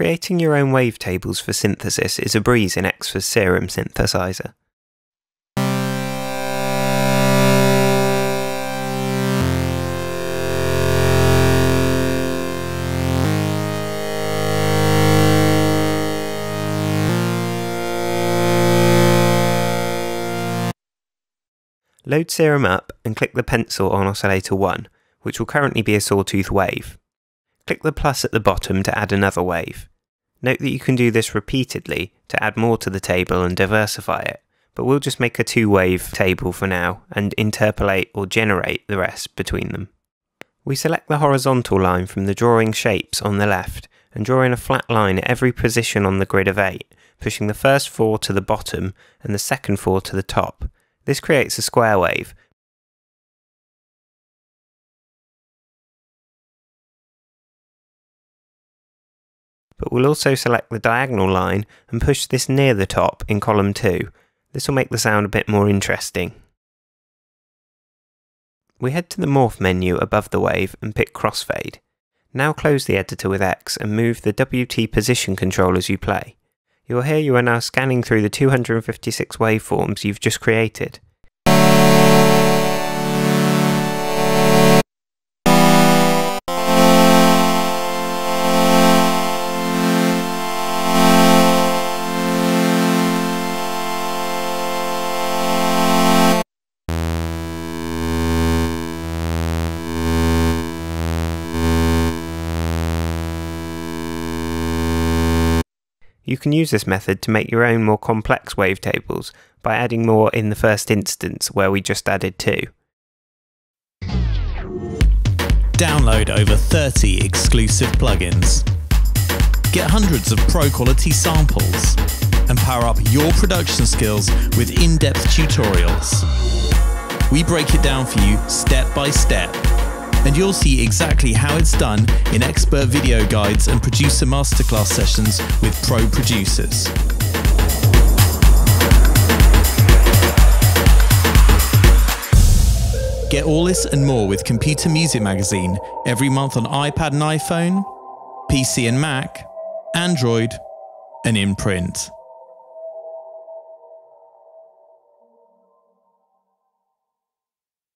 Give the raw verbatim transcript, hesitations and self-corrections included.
Creating your own wavetables for synthesis is a breeze in Xfer Serum synthesizer. Load Serum up and click the pencil on oscillator one, which will currently be a sawtooth wave. Click the plus at the bottom to add another wave. Note that you can do this repeatedly to add more to the table and diversify it, but we'll just make a two-wave table for now and interpolate or generate the rest between them. We select the horizontal line from the drawing shapes on the left and draw in a flat line at every position on the grid of eight, pushing the first four to the bottom and the second four to the top. This creates a square wave. But we'll also select the diagonal line and push this near the top in column two. This will make the sound a bit more interesting. We head to the Morph menu above the wave and pick Crossfade. Now close the editor with X and move the W T position control as you play. You'll hear you are now scanning through the two hundred fifty-six waveforms you've just created. You can use this method to make your own more complex wavetables by adding more in the first instance where we just added two. Download over thirty exclusive plugins. Get hundreds of pro-quality samples and power up your production skills with in-depth tutorials. We break it down for you step by step, and you'll see exactly how it's done in expert video guides and producer masterclass sessions with pro producers. Get all this and more with Computer Music Magazine every month on iPad and iPhone, P C and Mac, Android, and in print.